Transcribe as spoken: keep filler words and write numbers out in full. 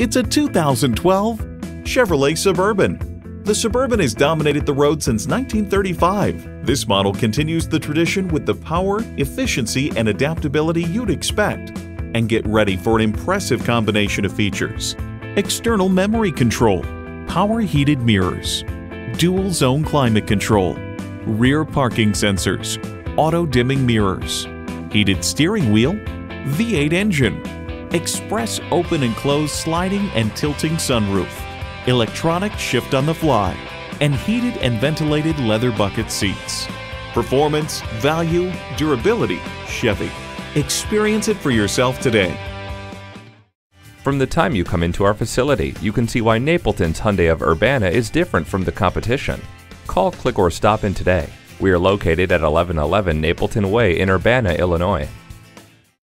It's a two thousand twelve Chevrolet Suburban. The Suburban has dominated the road since nineteen thirty-five. This model continues the tradition with the power, efficiency, and adaptability you'd expect. And get ready for an impressive combination of features. External memory control, power heated mirrors, dual zone climate control, rear parking sensors, auto dimming mirrors, heated steering wheel, V eight engine, express open and close sliding and tilting sunroof, electronic shift on the fly, and heated and ventilated leather bucket seats. Performance, value, durability, Chevy. Experience it for yourself today. From the time you come into our facility, you can see why Napleton's Hyundai of Urbana is different from the competition. Call, click, or stop in today. We are located at eleven eleven Napleton Way in Urbana, Illinois.